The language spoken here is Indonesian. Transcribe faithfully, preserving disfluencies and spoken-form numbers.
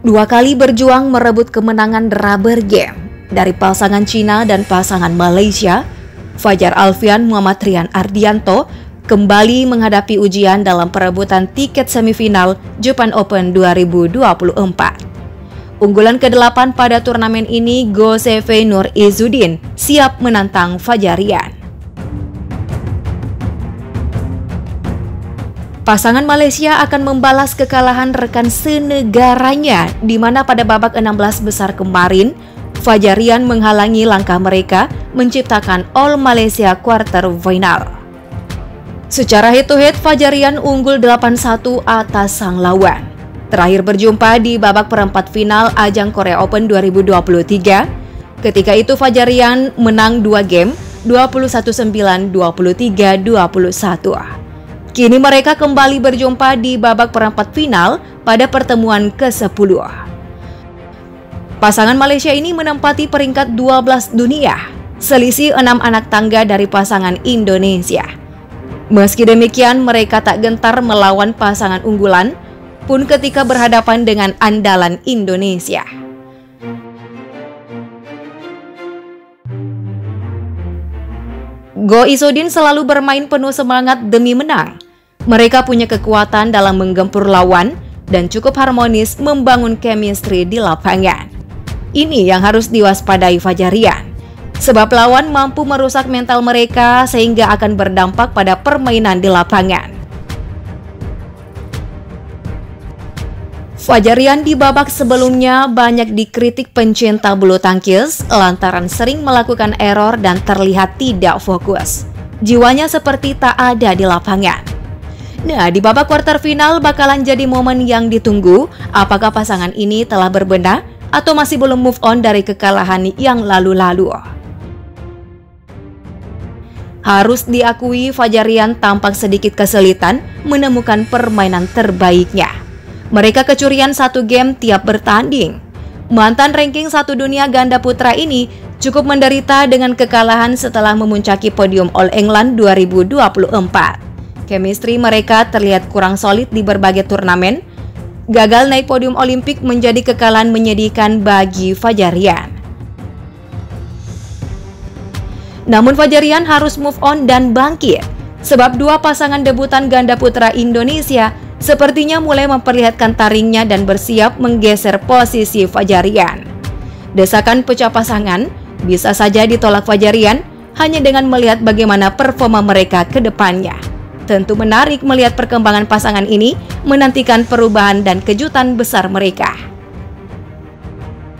Dua kali berjuang merebut kemenangan rubber game dari pasangan Cina dan pasangan Malaysia, Fajar Alfian Muhammad Rian Ardianto kembali menghadapi ujian dalam perebutan tiket semifinal Japan Open dua ribu dua puluh empat. Unggulan kedelapan pada turnamen ini, Goh Sze Fei Nur Izzuddin, siap menantang Fajar Rian. Pasangan Malaysia akan membalas kekalahan rekan senegaranya, di mana pada babak enam belas besar kemarin, Fajar Rian menghalangi langkah mereka menciptakan All Malaysia Quarter Final. Secara head-to-head, Fajar Rian unggul delapan satu atas sang lawan. Terakhir berjumpa di babak perempat final ajang Korea Open dua ribu dua puluh tiga. Ketika itu Fajar Rian menang dua game, dua puluh satu sembilan, dua puluh tiga dua puluh satu. Kini mereka kembali berjumpa di babak perempat final pada pertemuan ke sepuluh. Pasangan Malaysia ini menempati peringkat dua belas dunia, selisih enam anak tangga dari pasangan Indonesia. Meski demikian, mereka tak gentar melawan pasangan unggulan pun ketika berhadapan dengan andalan Indonesia. Goh Izzuddin selalu bermain penuh semangat demi menang. Mereka punya kekuatan dalam menggempur lawan dan cukup harmonis membangun chemistry di lapangan. Ini yang harus diwaspadai Fajar Rian, sebab lawan mampu merusak mental mereka sehingga akan berdampak pada permainan di lapangan. Fajar Rian di babak sebelumnya banyak dikritik pencinta bulu tangkis lantaran sering melakukan error dan terlihat tidak fokus. Jiwanya seperti tak ada di lapangan. Nah, di babak kuarter final bakalan jadi momen yang ditunggu, apakah pasangan ini telah berbenah atau masih belum move on dari kekalahan yang lalu-lalu. Harus diakui Fajar Rian tampak sedikit kesulitan menemukan permainan terbaiknya. Mereka kecurian satu game tiap bertanding. Mantan ranking satu dunia ganda putra ini cukup menderita dengan kekalahan setelah memuncaki podium All England dua ribu dua puluh empat. Chemistry mereka terlihat kurang solid di berbagai turnamen. Gagal naik podium Olimpik menjadi kekalahan menyedihkan bagi Fajar Rian. Namun Fajar Rian harus move on dan bangkit, sebab dua pasangan debutan ganda putra Indonesia sepertinya mulai memperlihatkan taringnya dan bersiap menggeser posisi Fajar Rian. Desakan pecah pasangan bisa saja ditolak Fajar Rian hanya dengan melihat bagaimana performa mereka ke depannya. Tentu menarik melihat perkembangan pasangan ini, menantikan perubahan dan kejutan besar mereka.